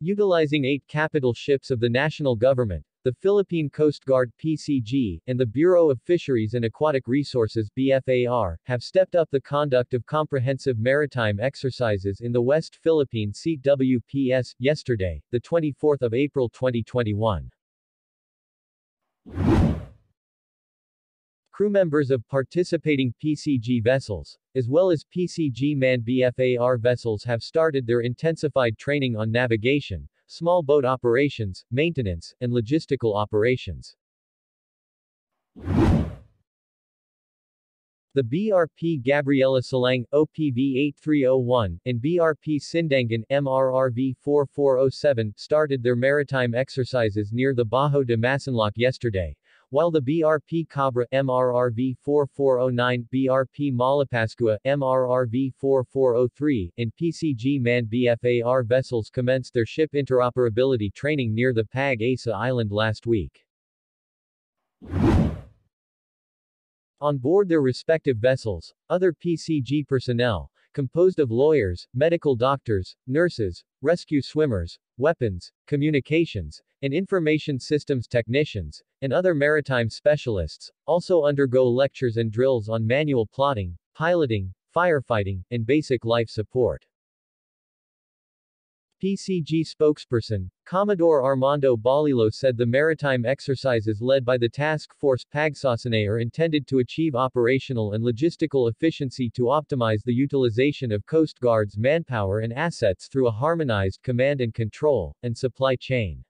Utilizing 8 capital ships of the national government, the Philippine Coast Guard (PCG), and the Bureau of Fisheries and Aquatic Resources (BFAR) have stepped up the conduct of comprehensive maritime exercises in the West Philippine Sea (WPS) yesterday, the 24th of April 2021. Crew members of participating PCG vessels, as well as PCG-manned BFAR vessels have started their intensified training on navigation, small boat operations, maintenance, and logistical operations. The BRP Gabriela Silang, OPV 8301, and BRP Sindangan, MRRV 4407, started their maritime exercises near the Bajo de Masinloc yesterday, while the BRP Cabra, MRRV 4409, BRP Malapascua, MRRV 4403, and PCG-manned BFAR vessels commenced their ship interoperability training near the Pag-Asa island last week. On board their respective vessels, other PCG personnel, composed of lawyers, medical doctors, nurses, rescue swimmers, weapons, communications, and information systems technicians, and other maritime specialists, also undergo lectures and drills on manual plotting, piloting, firefighting, and basic life support. PCG spokesperson, Commodore Armando Balilo said the maritime exercises led by the task force Pagsasanay are intended to achieve operational and logistical efficiency to optimize the utilization of Coast Guard's manpower and assets through a harmonized command and control and supply chain.